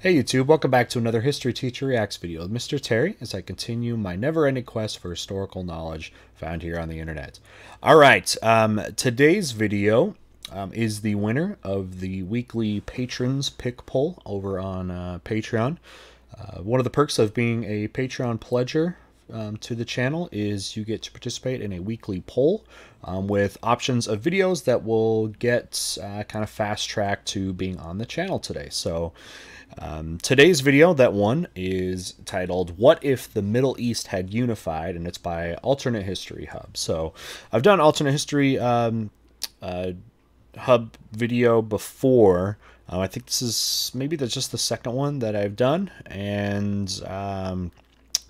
Hey YouTube, welcome back to another History Teacher Reacts video with Mr. Terry as I continue my never-ending quest for historical knowledge found here on the internet. Alright, today's video is the winner of the weekly Patrons Pick Poll over on Patreon. One of the perks of being a Patreon pledger to the channel is you get to participate in a weekly poll with options of videos that will get kind of fast-tracked to being on the channel today. So today's video that won is titled "What If the Middle East Had Unified?" and it's by Alternate History Hub. So I've done Alternate History Hub video before. I think this is maybe just the second one that I've done, and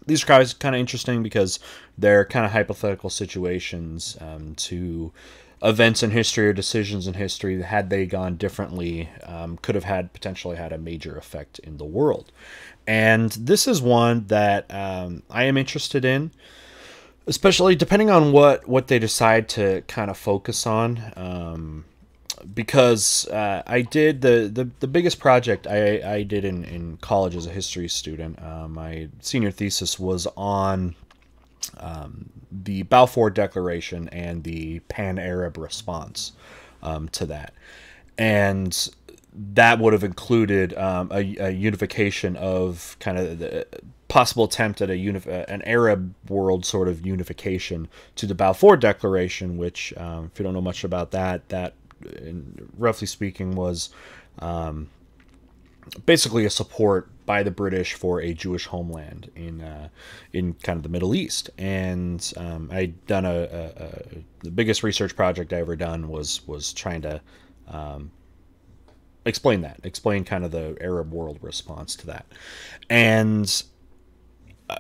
these guys are kind of interesting because they're kind of hypothetical situations to events in history or decisions in history that, had they gone differently, could have potentially had a major effect in the world. And this is one that I am interested in, especially depending on what they decide to kind of focus on. Because I did the biggest project I did in college as a history student. My senior thesis was on the Balfour Declaration and the Pan-Arab response to that. And that would have included a unification of kind of the possible attempt at an Arab world sort of unification to the Balfour Declaration, which, if you don't know much about that, roughly speaking, was basically a support by the British for a Jewish homeland in kind of the Middle East. And I'd done the biggest research project I ever done was trying to explain that, kind of the Arab world response to that. And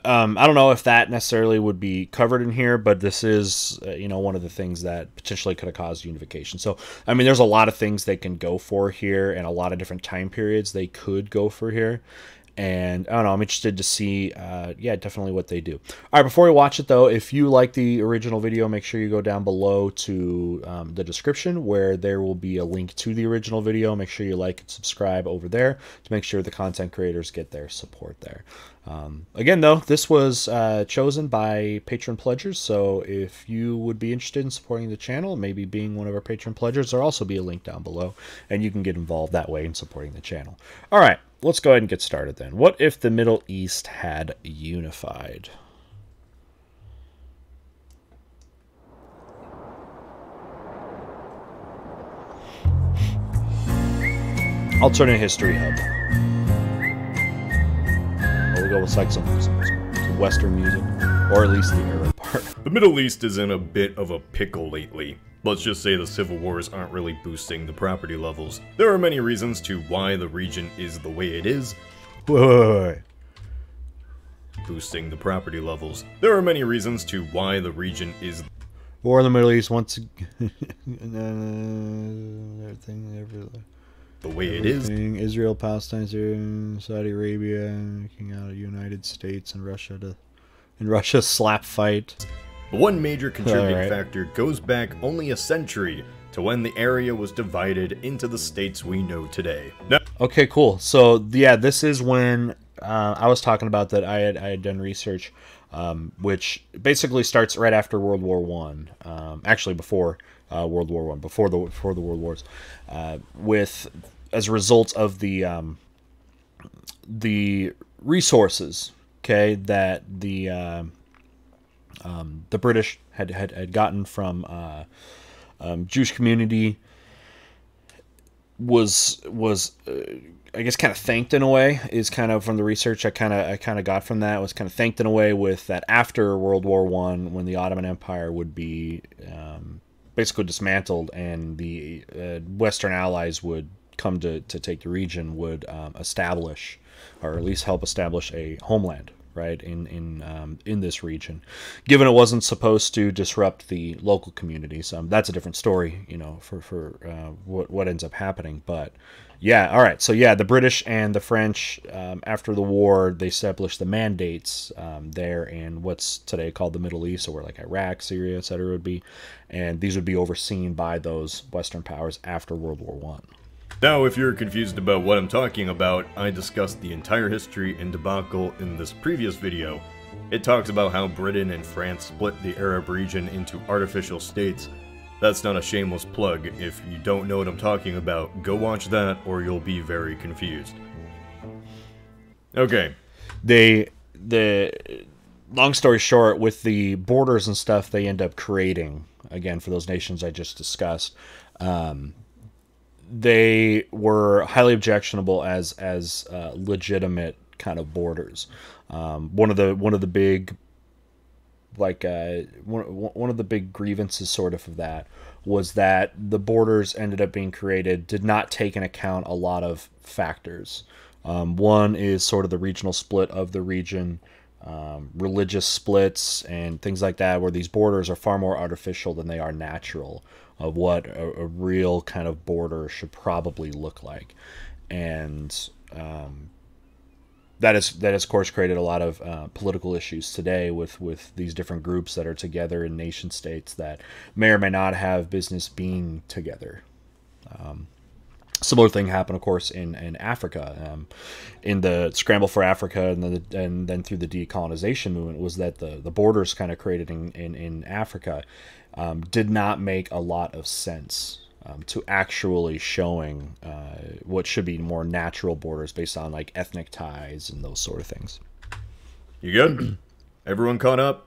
I don't know if that necessarily would be covered in here, but this is, you know, one of the things that potentially could have caused unification. So, I mean, there's a lot of things they can go for here and a lot of different time periods they could go for here. And I don't know, I'm interested to see, yeah, definitely what they do. All right, before we watch it, though, if you like the original video, make sure you go down below to the description where there will be a link to the original video. Make sure you like and subscribe over there to make sure the content creators get their support there. Again, though, this was chosen by patron pledgers, so if you would be interested in supporting the channel, maybe being one of our patron pledgers, there'll also be a link down below, and you can get involved that way in supporting the channel. All right, let's go ahead and get started then. What if the Middle East had unified? Alternate History Hub. It's like some Western music, or at least the Arab part. The Middle East is in a bit of a pickle lately. Let's just say the civil wars aren't really boosting the property levels. There are many reasons to why the region is the way it is. Boosting the property levels. There are many reasons to why the region is. War in the Middle East once again. Everything everywhere. The way it is. Israel, Palestine, Syria, Saudi Arabia, making out of United States and Russia slap fight. One major contributing factor goes back only a century to when the area was divided into the states we know today. Now okay, cool. So yeah, this is when I was talking about that I had done research, which basically starts right after World War I. Actually, before World War I, before the World Wars, with. As a result of the resources, okay, that the British had gotten from Jewish community was I guess kind of thanked in a way, is kind of from the research I kind of got from that, was kind of thanked in a way with that after World War I, when the Ottoman Empire would be basically dismantled and the Western Allies would come to take the region, would establish, or at least help establish, a homeland, right, in this region, given it wasn't supposed to disrupt the local communities. That's a different story, you know, for what ends up happening. But yeah, all right, so yeah, the British and the French, after the war, they established the mandates there in what's today called the Middle East, so where like Iraq, Syria, etc. would be, and these would be overseen by those Western powers after World War I. Now, if you're confused about what I'm talking about, I discussed the entire history and debacle in this previous video. It talks about how Britain and France split the Arab region into artificial states. That's not a shameless plug. If you don't know what I'm talking about, go watch that or you'll be very confused. Okay. Long story short, with the borders and stuff they end up creating, again, for those nations I just discussed, they were highly objectionable as legitimate kind of borders. One of the big grievances sort of that was that the borders ended up being created did not take into account a lot of factors. One is sort of the regional split of the region, religious splits and things like that, where these borders are far more artificial than they are natural of what a real kind of border should probably look like. And that has, of course, created a lot of political issues today with these different groups that are together in nation states that may or may not have business being together. Similar thing happened, of course, in Africa, in the scramble for Africa, and then through the decolonization movement, was that the borders kind of created in Africa did not make a lot of sense to actually showing what should be more natural borders based on like ethnic ties and those sort of things. You good? Everyone caught up?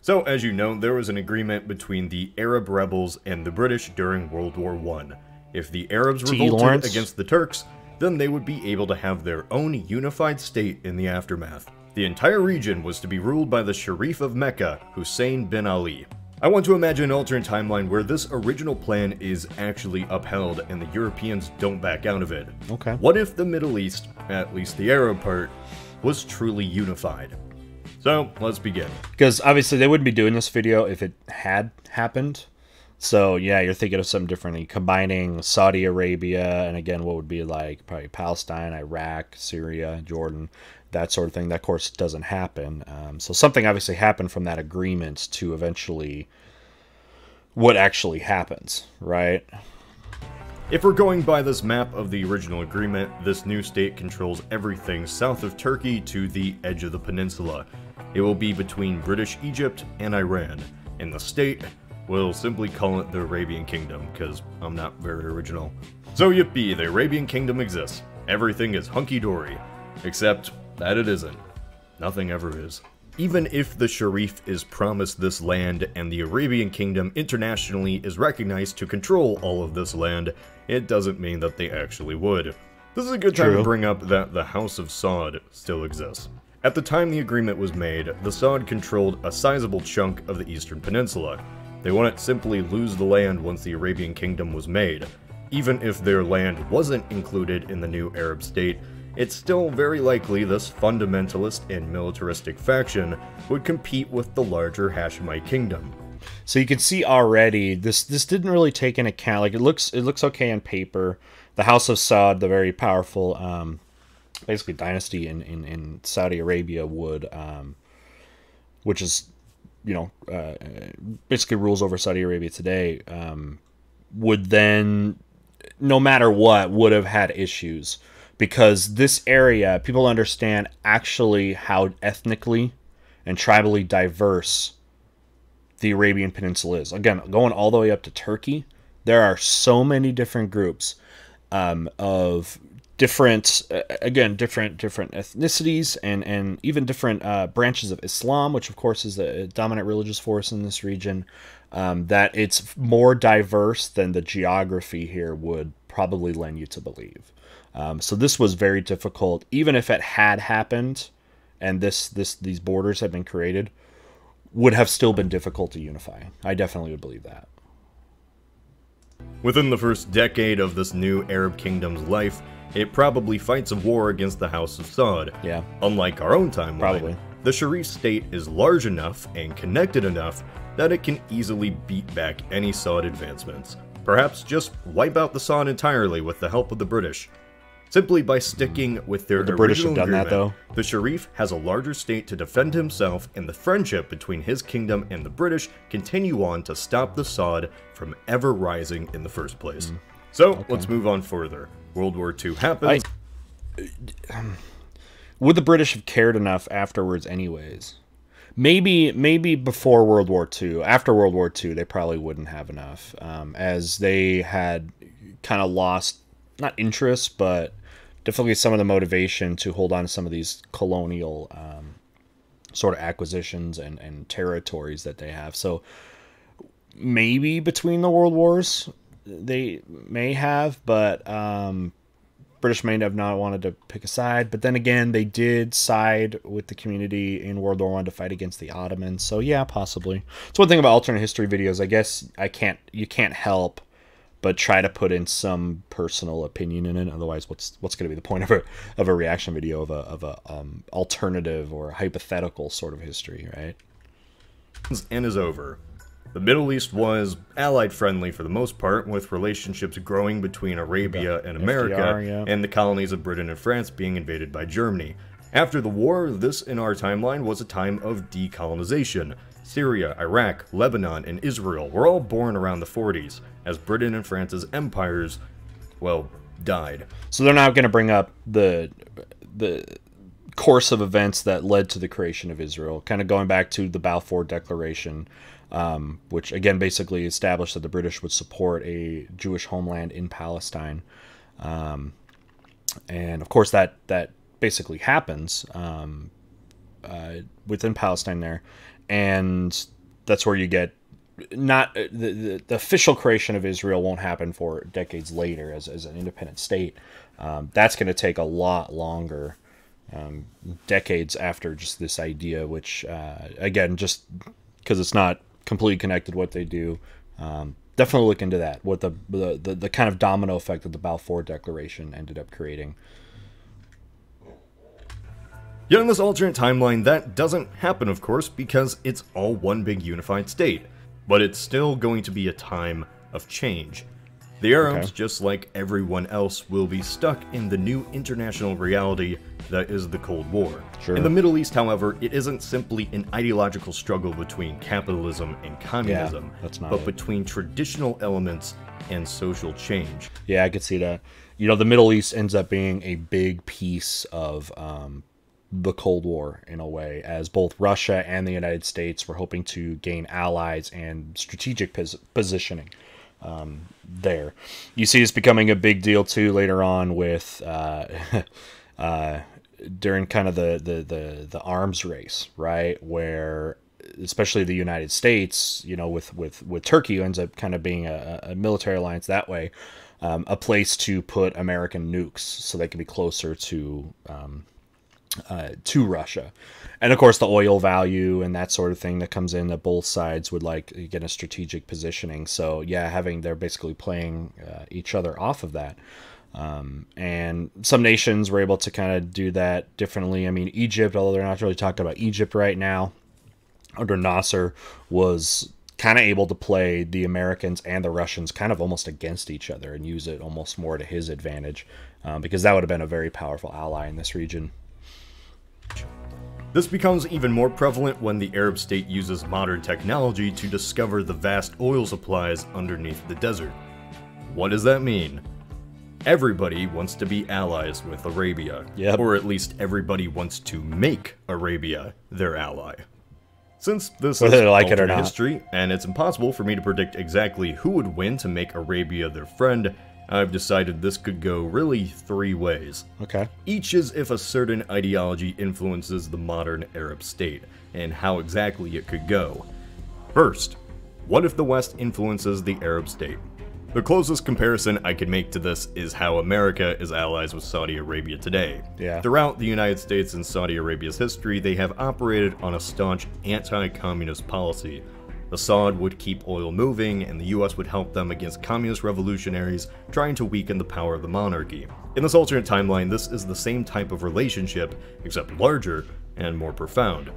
So, as you know, there was an agreement between the Arab rebels and the British during World War I. If the Arabs revolted against the Turks, then they would be able to have their own unified state in the aftermath. The entire region was to be ruled by the Sharif of Mecca, Hussein bin Ali. I want to imagine an alternate timeline where this original plan is actually upheld and the Europeans don't back out of it. Okay. What if the Middle East, at least the Arab part, was truly unified? So, let's begin. Because obviously they wouldn't be doing this video if it had happened. So, yeah, you're thinking of something differently, combining Saudi Arabia and, again, what would be like probably Palestine, Iraq, Syria, Jordan, that sort of thing. That, of course, doesn't happen. So something obviously happened from that agreement to eventually what actually happens, right? If we're going by this map of the original agreement, this new state controls everything south of Turkey to the edge of the peninsula. It will be between British Egypt and Iran, and the state... we'll simply call it the Arabian Kingdom, because I'm not very original. So yippee, the Arabian Kingdom exists. Everything is hunky-dory. Except that it isn't. Nothing ever is. Even if the Sharif is promised this land and the Arabian Kingdom internationally is recognized to control all of this land, it doesn't mean that they actually would. This is a good time to bring up that the House of Saud still exists. At the time the agreement was made, the Saud controlled a sizable chunk of the Eastern Peninsula. They wouldn't simply lose the land once the Arabian Kingdom was made. Even if their land wasn't included in the new Arab state, it's still very likely this fundamentalist and militaristic faction would compete with the larger Hashemite kingdom. So you can see already, this didn't really take into account, like it looks okay on paper. The House of Saud, the very powerful, basically dynasty in Saudi Arabia would, which is, you know, basically rules over Saudi Arabia today, would then, no matter what, would have had issues. Because this area, people understand actually how ethnically and tribally diverse the Arabian Peninsula is. Again, going all the way up to Turkey, there are so many different groups of different, again, different ethnicities and even different branches of Islam, which of course is a dominant religious force in this region, that it's more diverse than the geography here would probably lend you to believe. So this was very difficult, even if it had happened, and these borders had been created, would have still been difficult to unify. I definitely would believe that. Within the first decade of this new Arab kingdom's life, it probably fights a war against the House of Saud. Yeah. Unlike our own timeline, probably. The Sharif state is large enough and connected enough that it can easily beat back any Saud advancements. Perhaps just wipe out the Saud entirely with the help of the British. Simply by sticking with their original British have done agreement, that, though. The Sharif has a larger state to defend himself, and the friendship between his kingdom and the British continue on to stop the Saud from ever rising in the first place. So, let's move on further. World War II happens. Would the British have cared enough afterwards anyways? Maybe before World War II. After World War II, they probably wouldn't have enough, as they had kind of lost, not interest, but definitely some of the motivation to hold on to some of these colonial sort of acquisitions and territories that they have. So maybe between the world wars they may have, but British may have not wanted to pick a side. But then again, they did side with the community in World War I to fight against the Ottomans. So yeah, possibly. It's one thing about alternate history videos. I guess you can't help but try to put in some personal opinion in it. Otherwise, what's going to be the point of a reaction video of a alternative or hypothetical sort of history, right? And is over. The Middle East was Allied-friendly for the most part, with relationships growing between Arabia and America, FDR, and the colonies of Britain and France being invaded by Germany. After the war, this, in our timeline, was a time of decolonization. Syria, Iraq, Lebanon, and Israel were all born around the 40s, as Britain and France's empires, well, died. So they're not going to bring up the course of events that led to the creation of Israel, kind of going back to the Balfour Declaration, which again basically established that the British would support a Jewish homeland in Palestine, and of course that basically happens within Palestine there, and that's where you get not the official creation of Israel won't happen for decades later as an independent state. That's going to take a lot longer. Decades after just this idea, which again, just because it's not completely connected what they do. Definitely look into that, what the kind of domino effect that the Balfour Declaration ended up creating. Yet in this alternate timeline, that doesn't happen, of course, because it's all one big unified state. But it's still going to be a time of change. The Arabs, just like everyone else, will be stuck in the new international reality that is the Cold War. Sure. In the Middle East, however, it isn't simply an ideological struggle between capitalism and communism, but between traditional elements and social change. Yeah, I could see that. You know, the Middle East ends up being a big piece of the Cold War in a way, as both Russia and the United States were hoping to gain allies and strategic positioning. There you see this becoming a big deal too later on with during kind of the arms race, right, where especially the United States, you know, with Turkey, ends up kind of being a military alliance that way, a place to put American nukes so they can be closer to Russia. And of course the oil value and that sort of thing that comes in, that both sides would like to get a strategic positioning. So yeah, they're basically playing each other off of that. And some nations were able to kind of do that differently. I mean, Egypt, although they're not really talking about Egypt right now, under Nasser was kind of able to play the Americans and the Russians kind of almost against each other and use it almost more to his advantage, because that would have been a very powerful ally in this region. This becomes even more prevalent when the Arab state uses modern technology to discover the vast oil supplies underneath the desert. What does that mean? Everybody wants to be allies with Arabia, or at least everybody wants to make Arabia their ally. Since this is alternate history, and it's impossible for me to predict exactly who would win to make Arabia their friend, I've decided this could go really three ways. Each is if a certain ideology influences the modern Arab state, and how exactly it could go. First, what if the West influences the Arab state? The closest comparison I could make to this is how America is allies with Saudi Arabia today. Throughout the United States and Saudi Arabia's history, they have operated on a staunch anti-communist policy. The Saud would keep oil moving, and the US would help them against communist revolutionaries trying to weaken the power of the monarchy. In this alternate timeline, this is the same type of relationship, except larger and more profound.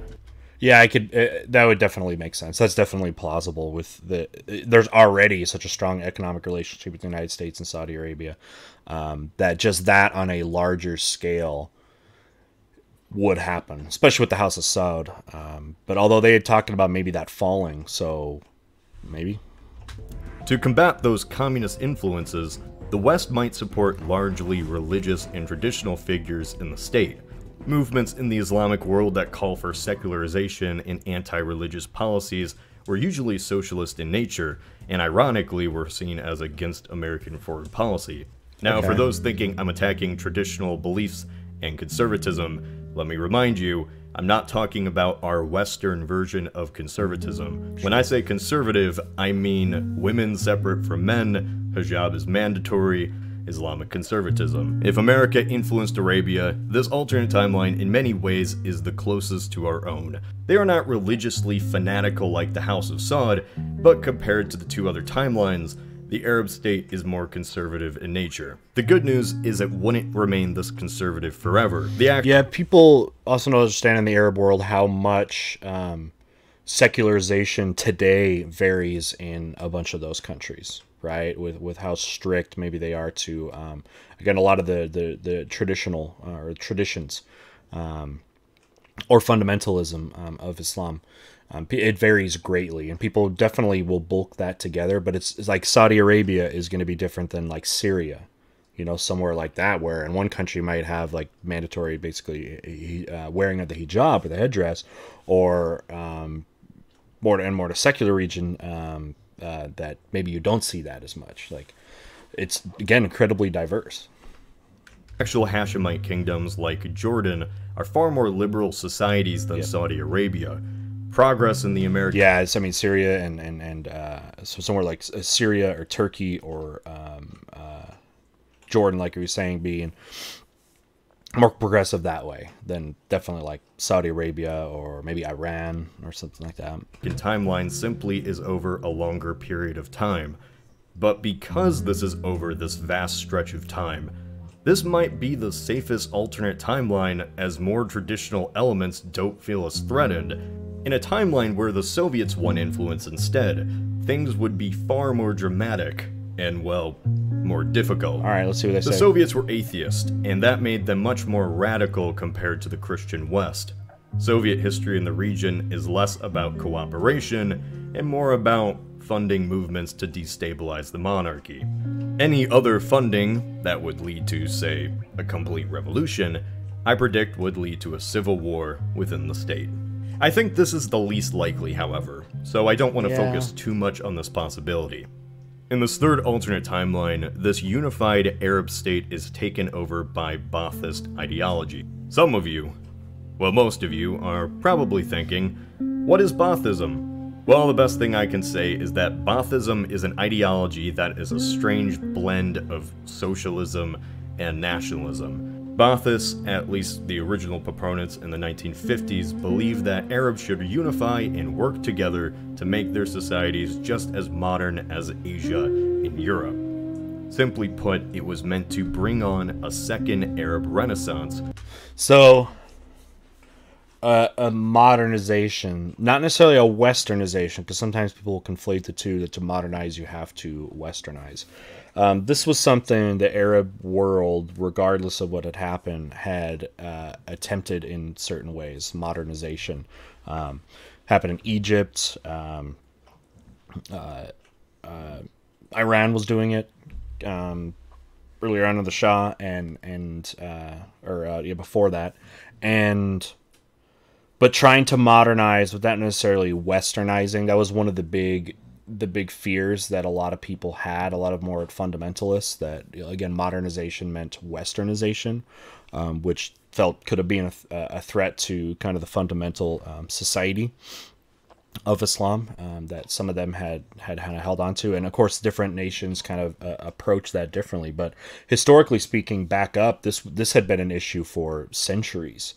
Yeah, I could. That would definitely make sense. That's definitely plausible. With there's already such a strong economic relationship between the United States and Saudi Arabia, that just that on a larger scale would happen, especially with the House of Saud. But although they had talked about maybe that falling, so maybe. To combat those communist influences, The West might support largely religious and traditional figures in the state, movements in the Islamic world that call for secularization and anti-religious policies were usually socialist in nature, and ironically were seen as against American foreign policy. Now, for those thinking I'm attacking traditional beliefs and conservatism, let me remind you, I'm not talking about our Western version of conservatism. When I say conservative, I mean women separate from men, hijab is mandatory, Islamic conservatism. If America influenced Arabia, this alternate timeline in many ways is the closest to our own. They are not religiously fanatical like the House of Saud, but compared to the two other timelines, the Arab state is more conservative in nature. The good news is it wouldn't remain this conservative forever. Yeah, people also don't understand in the Arab world how much secularization today varies in a bunch of those countries, right? With how strict maybe they are to, again, a lot of the traditional or traditions or fundamentalism of Islam. It varies greatly, and people definitely will bulk that together, but it's like Saudi Arabia is going to be different than like Syria, you know, somewhere like that, where in one country might have like mandatory basically wearing of the hijab or the headdress, or more to secular region that maybe you don't see that as much. Like, it's again incredibly diverse. Actual Hashemite kingdoms like Jordan are far more liberal societies than Saudi Arabia. Progress in the American... Yeah, I mean, Syria and so somewhere like Syria or Turkey or Jordan, like you were saying, being more progressive that way than definitely like Saudi Arabia or maybe Iran or something like that. The timeline simply is over a longer period of time. But because this is over this vast stretch of time, this might be the safest alternate timeline, as more traditional elements don't feel as threatened. In a timeline where the Soviets won influence instead, things would be far more dramatic and, well, more difficult. All right, let's see what they say. The Soviets were atheist, and that made them much more radical compared to the Christian West. Soviet history in the region is less about cooperation and more about funding movements to destabilize the monarchy. Any other funding that would lead to, say, a complete revolution, I predict would lead to a civil war within the state. I think this is the least likely, however, so I don't want to focus too much on this possibility. In this third alternate timeline, this unified Arab state is taken over by Ba'athist ideology. Some of you, well, most of you, are probably thinking, what is Ba'athism? Well, the best thing I can say is that Ba'athism is an ideology that is a strange blend of socialism and nationalism. Ba'athists, at least the original proponents in the 1950s, believed that Arabs should unify and work together to make their societies just as modern as Asia and Europe. Simply put, it was meant to bring on a second Arab Renaissance. So, a modernization, not necessarily a westernization, because sometimes people will conflate the two, that to modernize you have to westernize. This was something the Arab world, regardless of what had happened, had attempted in certain ways. Modernization happened in Egypt. Iran was doing it earlier on with the Shah, and before that, but trying to modernize without necessarily westernizing. That was one of the big fears that a lot of people had, a lot of more fundamentalists, that, again, modernization meant westernization, which felt could have been a threat to kind of the fundamental society of Islam that some of them had kind of held on to. And of course, different nations kind of approach that differently. But historically speaking, back up, this had been an issue for centuries.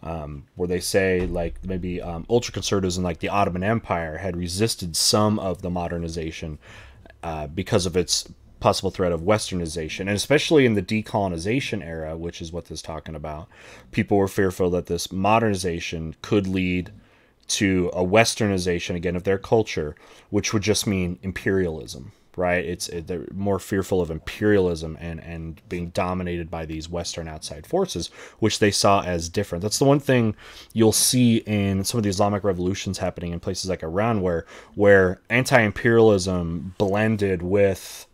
Where they say, like, maybe ultra-conservatives in, like, the Ottoman Empire had resisted some of the modernization because of its possible threat of westernization. And especially in the decolonization era, which is what this is talking about, people were fearful that this modernization could lead to a westernization, again, of their culture, which would just mean imperialism, right? They're more fearful of imperialism and being dominated by these Western outside forces, which they saw as different. That's the one thing you'll see in some of the Islamic revolutions happening in places like Iran, where anti-imperialism blended with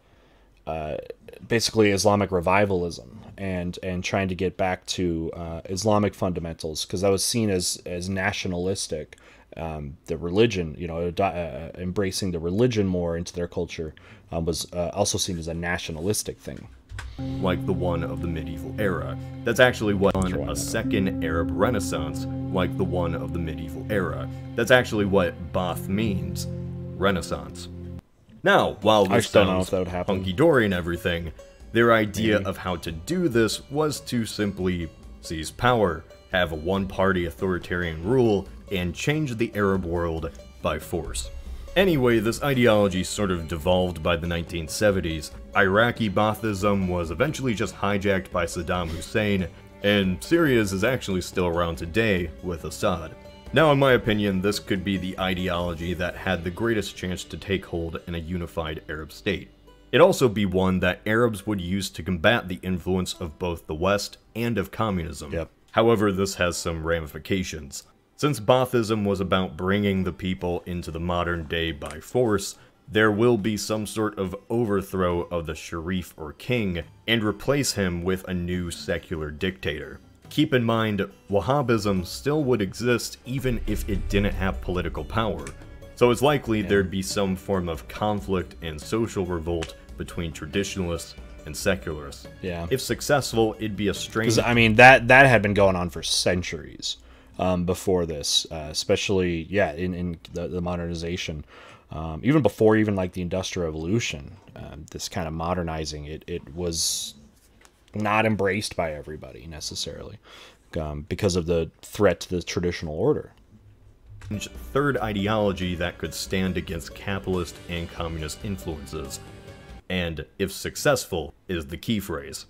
basically Islamic revivalism and trying to get back to Islamic fundamentals, because that was seen as nationalistic. The religion, you know, embracing the religion more into their culture was also seen as a nationalistic thing. Like the one of the medieval era. That's actually what on a second Arab Renaissance, like the one of the medieval era. That's actually what Ba'ath means, Renaissance. Now, while this sounds hunky-dory and everything, their idea of how to do this was to simply seize power, have a one-party authoritarian rule, and change the Arab world by force. Anyway, this ideology sort of devolved by the 1970s. Iraqi Ba'athism was eventually just hijacked by Saddam Hussein, and Syria's is actually still around today with Assad. Now, in my opinion, this could be the ideology that had the greatest chance to take hold in a unified Arab state. It'd also be one that Arabs would use to combat the influence of both the West and of communism. Yep. However, this has some ramifications. Since Ba'athism was about bringing the people into the modern day by force, there will be some sort of overthrow of the Sharif or king, and replace him with a new secular dictator. Keep in mind, Wahhabism still would exist even if it didn't have political power, so it's likely there'd be some form of conflict and social revolt between traditionalists and secularists. Yeah. If successful, it'd be a strange... I mean, that had been going on for centuries. Before this, especially, yeah, in the modernization, even before even like the Industrial Revolution, this kind of modernizing, it was not embraced by everybody necessarily, because of the threat to the traditional order. Third ideology that could stand against capitalist and communist influences, and if successful is the key phrase.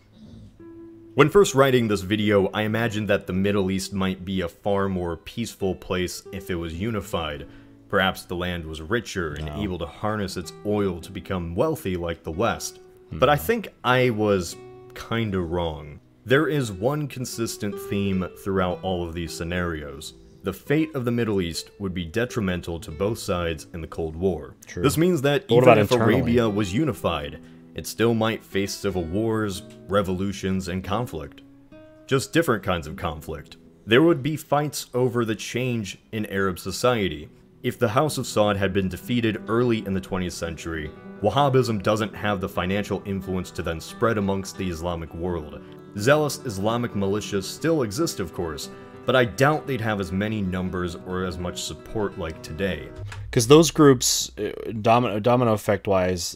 When first writing this video, I imagined that the Middle East might be a far more peaceful place if it was unified. Perhaps the land was richer and able to harness its oil to become wealthy like the West. But I think I was kinda wrong. There is one consistent theme throughout all of these scenarios. The fate of the Middle East would be detrimental to both sides in the Cold War. True. This means that even if Arabia was unified, it still might face civil wars, revolutions, and conflict. Just different kinds of conflict. There would be fights over the change in Arab society. If the House of Saud had been defeated early in the 20th century, Wahhabism doesn't have the financial influence to then spread amongst the Islamic world. Zealous Islamic militias still exist, of course, but I doubt they'd have as many numbers or as much support like today. Because those groups, domino effect-wise,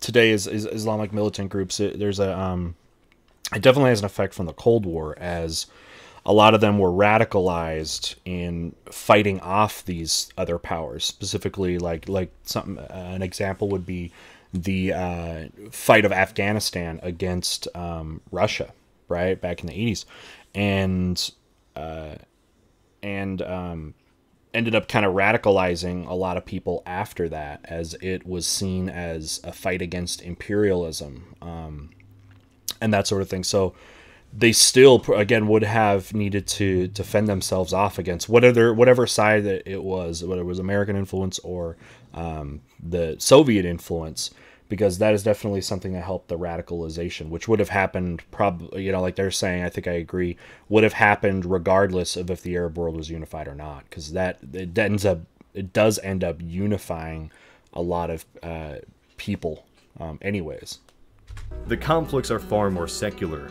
today is Islamic militant groups. There's a, it definitely has an effect from the Cold War, as a lot of them were radicalized in fighting off these other powers. Specifically, like something, an example would be the fight of Afghanistan against Russia, right, back in the 80s, and ended up kind of radicalizing a lot of people after that, as it was seen as a fight against imperialism, and that sort of thing. So they still, again, would have needed to defend themselves off against whatever side that it was, whether it was American influence or the Soviet influence, because that is definitely something that helped the radicalization, which would have happened probably, you know, like they're saying, I think I agree, would have happened regardless of if the Arab world was unified or not, because it does end up unifying a lot of people, anyways. The conflicts are far more secular.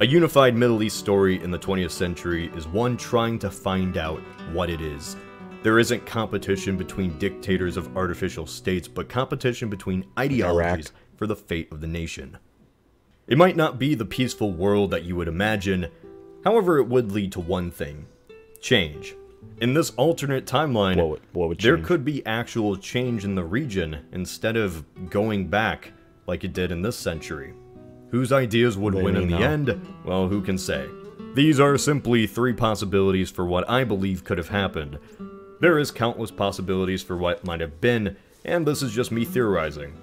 A unified Middle East story in the 20th century is one trying to find out what it is. There isn't competition between dictators of artificial states, but competition between ideologies for the fate of the nation. It might not be the peaceful world that you would imagine, however it would lead to one thing: change. In this alternate timeline, what would there could be actual change in the region instead of going back like it did in this century. Whose ideas would win in the end? Well, who can say? These are simply three possibilities for what I believe could have happened. There is countless possibilities for what might have been, and this is just me theorizing.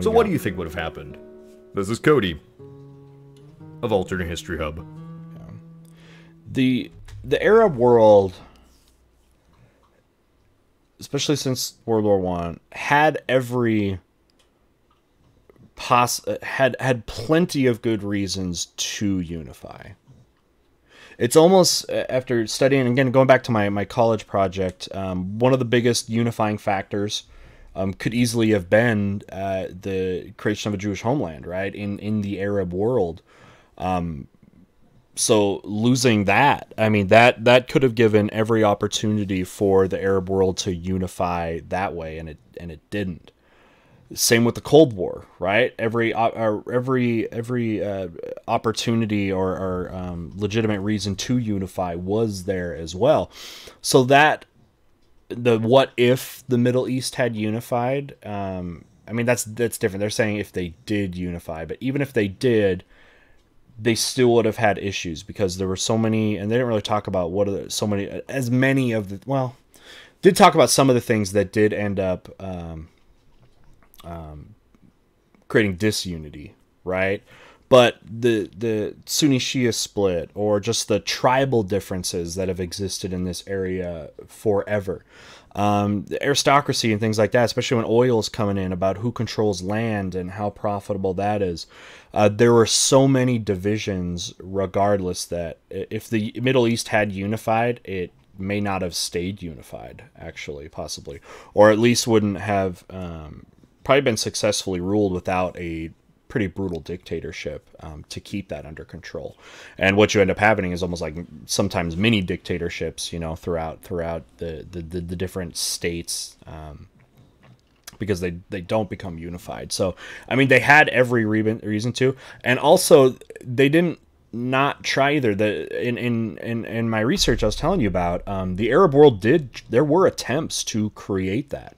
So what do you think would have happened? This is Cody of Alternate History Hub. The Arab world especially since World War I, had every had plenty of good reasons to unify. It's almost, after studying, again, going back to my college project, one of the biggest unifying factors could easily have been the creation of a Jewish homeland, right, in the Arab world. So losing that, I mean, that could have given every opportunity for the Arab world to unify that way, and it didn't. Same with the Cold War, right? Every opportunity or legitimate reason to unify was there as well. So that what if the Middle East had unified? I mean, that's different. They're saying if they did unify, but even if they did, they still would have had issues because there were so many, and they didn't really talk about well, did talk about some of the things that did end up creating disunity, right? But the Sunni Shia split, or just the tribal differences that have existed in this area forever, the aristocracy and things like that, especially when oil is coming in, about who controls land and how profitable that is. There were so many divisions regardless that if the Middle East had unified, it may not have stayed unified, actually, possibly, or at least wouldn't have probably been successfully ruled without a pretty brutal dictatorship to keep that under control. And what you end up having is almost like sometimes mini dictatorships, you know, throughout the different states, because they don't become unified. So, I mean, they had every reason to, and also they didn't not try either. In my research I was telling you about, the Arab world there were attempts to create that.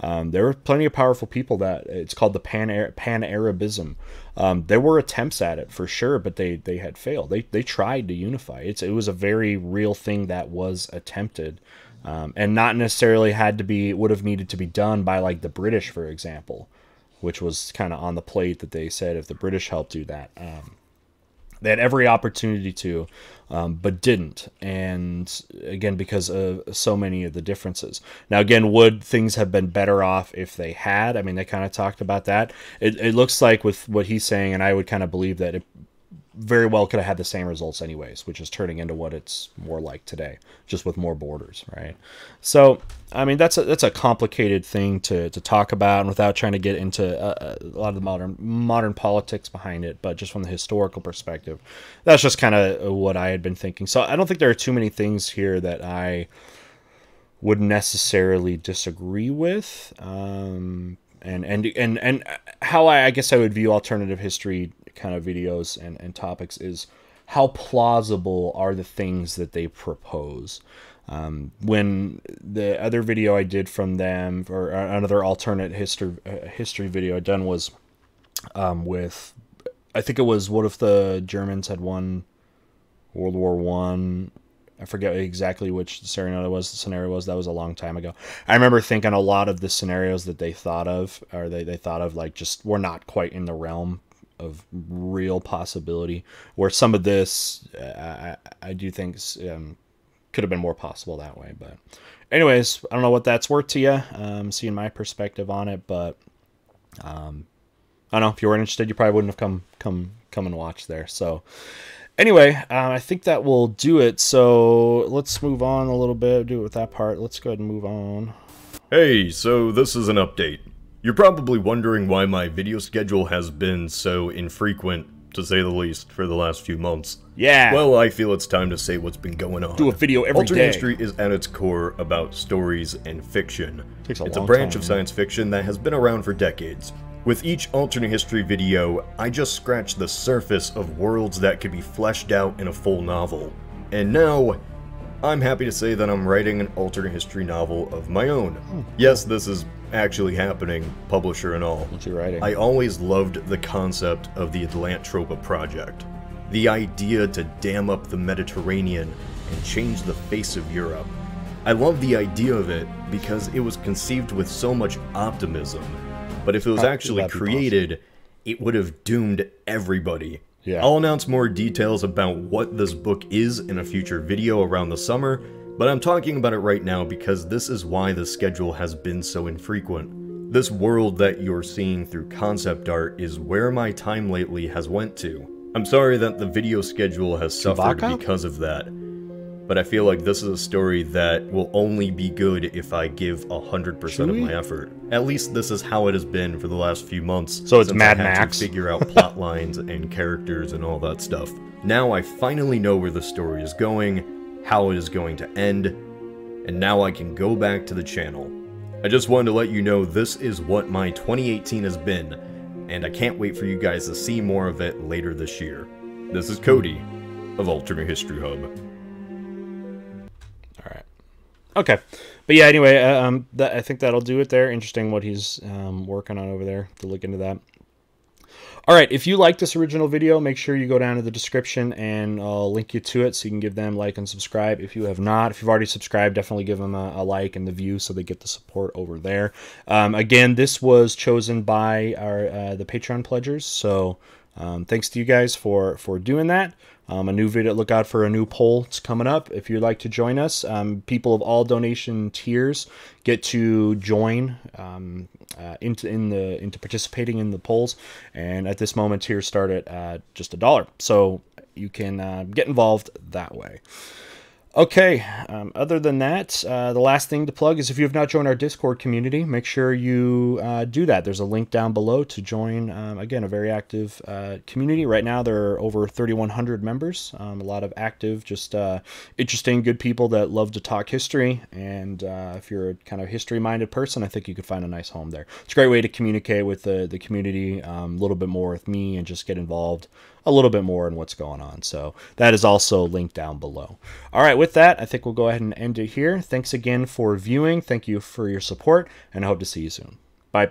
There were plenty of powerful people that it's called the Pan-Arabism. There were attempts at it for sure, but they had failed. They tried to unify. It was a very real thing that was attempted, and not necessarily would have needed to be done by, like, the British, for example, which was kind of on the plate that they said if the British helped do that, they had every opportunity to, but didn't. And again, because of so many of the differences. Now, again, would things have been better off if they had? I mean, they kind of talked about that. It looks like with what he's saying, and I would kind of believe that it very well could have had the same results anyways, which is turning into what it's more like today, just with more borders, right? So, I mean, that's a complicated thing to talk about, and without trying to get into a lot of the modern politics behind it, but just from the historical perspective, that's just kind of what I had been thinking. So I don't think there are too many things here that I would necessarily disagree with, and how I guess I would view alternative history kind of videos and topics is how plausible are the things that they propose. When the other video I did from them, or another alternate history video I done, was with, I think it was, what if the Germans had won World War I? I forget exactly which scenario was. That was a long time ago. I remember thinking a lot of the scenarios that they thought of, or they thought of, like, just were not quite in the realm of real possibility, where some of this I do think could have been more possible that way. But anyways, I don't know what that's worth to you, seeing my perspective on it, but I don't know, if you were interested, you probably wouldn't have come and watched there. So anyway, I think that will do it. So let's move on a little bit, do it with that part. Let's go ahead and move on. Hey, so this is an update. You're probably wondering why my video schedule has been so infrequent, to say the least, for the last few months. Yeah. Well, I feel it's time to say what's been going on. Do a video every day. Alternate history is at its core about stories and fiction. It's a branch of science fiction that has been around for decades. With each alternate history video, I just scratch the surface of worlds that could be fleshed out in a full novel. And now, I'm happy to say that I'm writing an alternate history novel of my own. Yes, this is actually happening, publisher and all. What you writing? I always loved the concept of the Atlantropa Project. The idea to dam up the Mediterranean and change the face of Europe. I love the idea of it because it was conceived with so much optimism. But if it was actually created, it would have doomed everybody. Yeah. I'll announce more details about what this book is in a future video around the summer, But I'm talking about it right now because this is why the schedule has been so infrequent. This world that you're seeing through concept art is where my time lately has went to. I'm sorry that the video schedule has suffered because of that, but I feel like this is a story that will only be good if I give 100% of my effort. At least this is how it has been for the last few months. So it's Mad Max. To figure out plot lines and characters and all that stuff. Now I finally know where the story is going, how it is going to end, and now I can go back to the channel. I just wanted to let you know this is what my 2018 has been, and I can't wait for you guys to see more of it later this year. This is Cody of Alternate History Hub. Okay, but yeah, anyway, I think that'll do it there. Interesting what he's working on over there, to look into that. All right, if you like this original video, make sure you go down to the description and I'll link you to it so you can give them a like and subscribe. If you have not, if you've already subscribed, definitely give them a like and the view so they get the support over there. Again, this was chosen by our the Patreon pledgers, so thanks to you guys for doing that. A new video, look out for a new poll. It's coming up. If you'd like to join us, people of all donation tiers get to join into participating in the polls. And at this moment, tiers start at just $1, so you can get involved that way. Okay, other than that, the last thing to plug is if you have not joined our Discord community, make sure you do that. There's a link down below to join, again, a very active community. Right now, there are over 3,100 members, a lot of active, just interesting, good people that love to talk history. And if you're a kind of history-minded person, I think you could find a nice home there. It's a great way to communicate with the community, a little bit more with me, and just get involved a little bit more in what's going on. So that is also linked down below. All right, with that, I think we'll go ahead and end it here. Thanks again for viewing. Thank you for your support, and I hope to see you soon. Bye.